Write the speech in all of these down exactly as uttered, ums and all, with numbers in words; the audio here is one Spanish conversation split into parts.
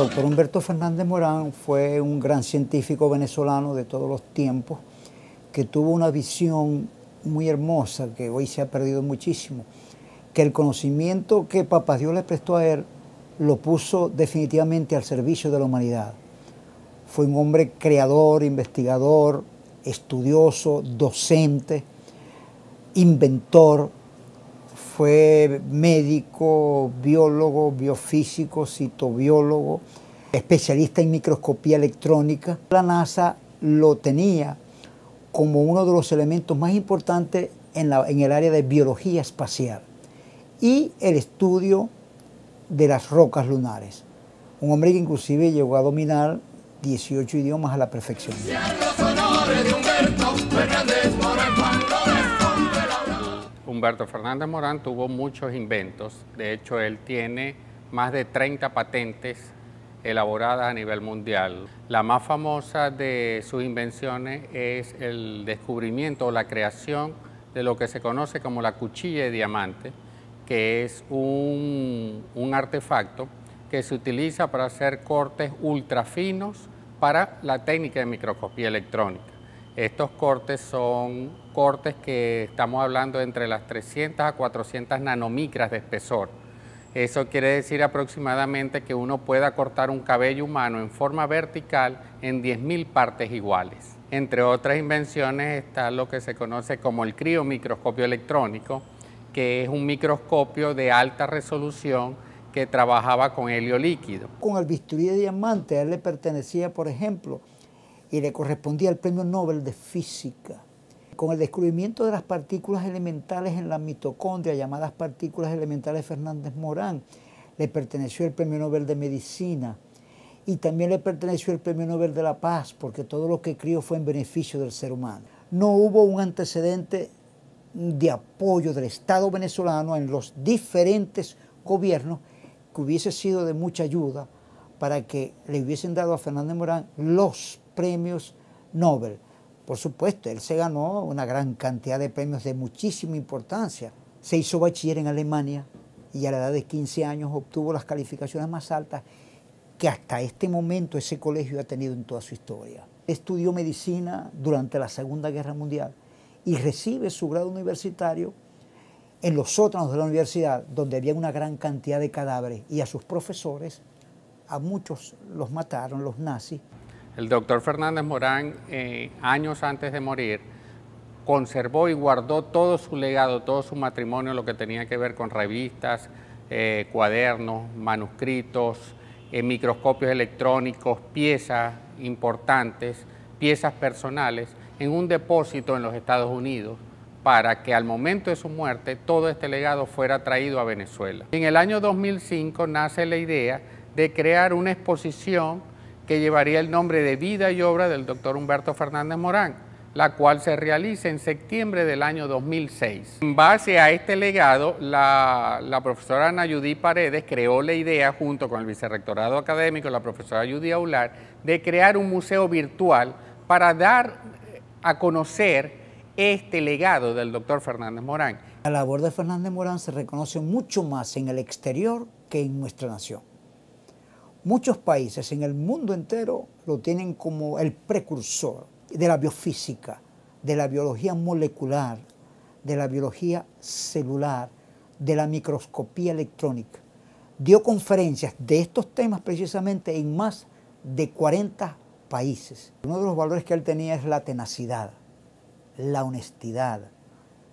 doctor Humberto Fernández Morán fue un gran científico venezolano de todos los tiempos que tuvo una visión muy hermosa que hoy se ha perdido muchísimo, que el conocimiento que Papá Dios le prestó a él lo puso definitivamente al servicio de la humanidad. Fue un hombre creador, investigador, estudioso, docente, inventor, fue médico, biólogo, biofísico, citobiólogo, especialista en microscopía electrónica. La NASA lo tenía como uno de los elementos más importantes en, la, en el área de biología espacial y el estudio de las rocas lunares. Un hombre que inclusive llegó a dominar dieciocho idiomas a la perfección. Humberto Fernández Morán tuvo muchos inventos, de hecho él tiene más de treinta patentes elaboradas a nivel mundial. La más famosa de sus invenciones es el descubrimiento o la creación de lo que se conoce como la cuchilla de diamante, que es un, un artefacto que se utiliza para hacer cortes ultrafinos para la técnica de microscopía electrónica. Estos cortes son cortes que estamos hablando de entre las trescientas a cuatrocientas nanomicras de espesor. Eso quiere decir aproximadamente que uno pueda cortar un cabello humano en forma vertical en diez mil partes iguales. Entre otras invenciones está lo que se conoce como el criomicroscopio electrónico, que es un microscopio de alta resolución que trabajaba con helio líquido. Con el bisturí de diamante, a él le pertenecía, por ejemplo, y le correspondía el premio Nobel de Física. Con el descubrimiento de las partículas elementales en la mitocondria, llamadas partículas elementales Fernández Morán, le perteneció el premio Nobel de Medicina y también le perteneció el premio Nobel de la Paz, porque todo lo que crió fue en beneficio del ser humano. No hubo un antecedente de apoyo del Estado venezolano en los diferentes gobiernos que hubiese sido de mucha ayuda para que le hubiesen dado a Fernández Morán los premios Nobel. Por supuesto, él se ganó una gran cantidad de premios de muchísima importancia. Se hizo bachiller en Alemania y a la edad de quince años obtuvo las calificaciones más altas que hasta este momento ese colegio ha tenido en toda su historia. Estudió medicina durante la Segunda Guerra Mundial y recibe su grado universitario en los sótanos de la universidad, donde había una gran cantidad de cadáveres, y a sus profesores, a muchos los mataron los nazis. El doctor Fernández Morán, eh, años antes de morir, conservó y guardó todo su legado, todo su matrimonio, lo que tenía que ver con revistas, eh, cuadernos, manuscritos, eh, microscopios electrónicos, piezas importantes, piezas personales, en un depósito en los Estados Unidos, para que al momento de su muerte todo este legado fuera traído a Venezuela. En el año dos mil cinco nace la idea de crear una exposición que llevaría el nombre de Vida y Obra del doctor Humberto Fernández Morán, la cual se realiza en septiembre del año dos mil seis. En base a este legado, la, la profesora Ana Yudí Paredes creó la idea, junto con el vicerrectorado académico, la profesora Yudí Aular, de crear un museo virtual para dar a conocer este legado del doctor Fernández Morán. La labor de Fernández Morán se reconoce mucho más en el exterior que en nuestra nación. Muchos países en el mundo entero lo tienen como el precursor de la biofísica, de la biología molecular, de la biología celular, de la microscopía electrónica. Dio conferencias de estos temas precisamente en más de cuarenta países. Uno de los valores que él tenía es la tenacidad, la honestidad,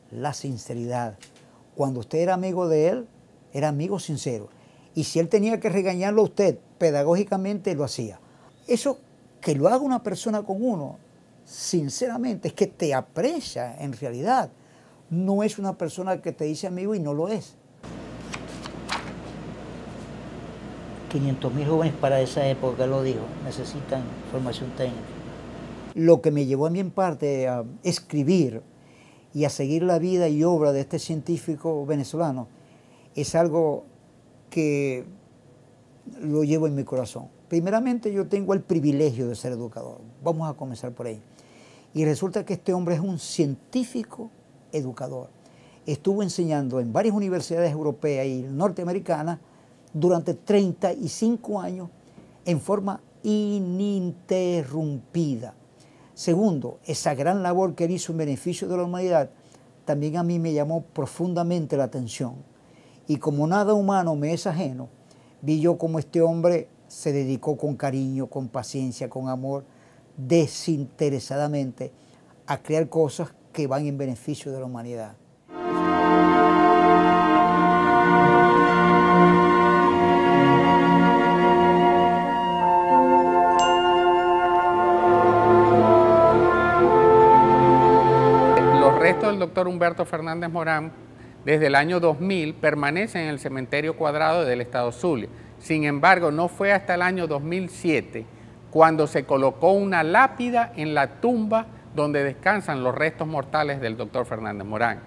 la sinceridad. Cuando usted era amigo de él, era amigo sincero. Y si él tenía que regañarlo a usted, pedagógicamente lo hacía. Eso que lo haga una persona con uno, sinceramente, es que te aprecia en realidad. No es una persona que te dice amigo y no lo es. quinientos mil jóvenes para esa época, lo digo, necesitan formación técnica. Lo que me llevó a mí en parte a escribir y a seguir la vida y obra de este científico venezolano es algo que lo llevo en mi corazón. Primeramente, yo tengo el privilegio de ser educador. Vamos a comenzar por ahí. Y resulta que este hombre es un científico educador. Estuvo enseñando en varias universidades europeas y norteamericanas durante treinta y cinco años en forma ininterrumpida. Segundo, esa gran labor que él hizo en beneficio de la humanidad también a mí me llamó profundamente la atención. Y como nada humano me es ajeno, vi yo cómo este hombre se dedicó con cariño, con paciencia, con amor, desinteresadamente a crear cosas que van en beneficio de la humanidad. Los restos del doctor Humberto Fernández Morán desde el año dos mil permanecen en el Cementerio Cuadrado del estado Zulia. Sin embargo, no fue hasta el año dos mil siete cuando se colocó una lápida en la tumba donde descansan los restos mortales del doctor Fernández Morán.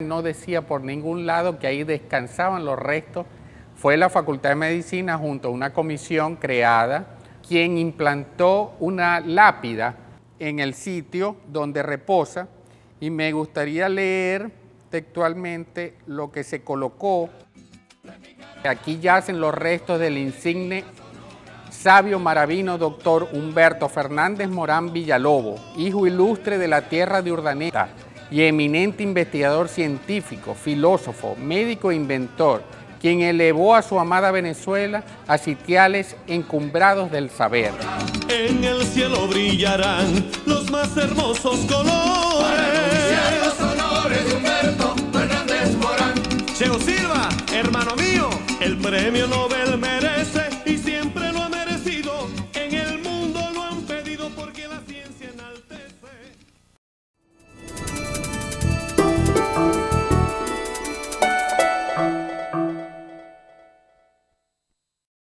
No decía por ningún lado que ahí descansaban los restos. Fue la Facultad de Medicina, junto a una comisión creada, quien implantó una lápida en el sitio donde reposa, y me gustaría leer textualmente lo que se colocó. Aquí yacen los restos del insigne sabio maravino doctor Humberto Fernández Morán Villalobo, hijo ilustre de la tierra de Urdaneta y eminente investigador científico, filósofo, médico e inventor, quien elevó a su amada Venezuela a sitiales encumbrados del saber. En el cielo brillarán los más hermosos colores. Para anunciar los honores de Humberto Fernández Morán. Cheo Silva, hermano mío, el premio Nobel.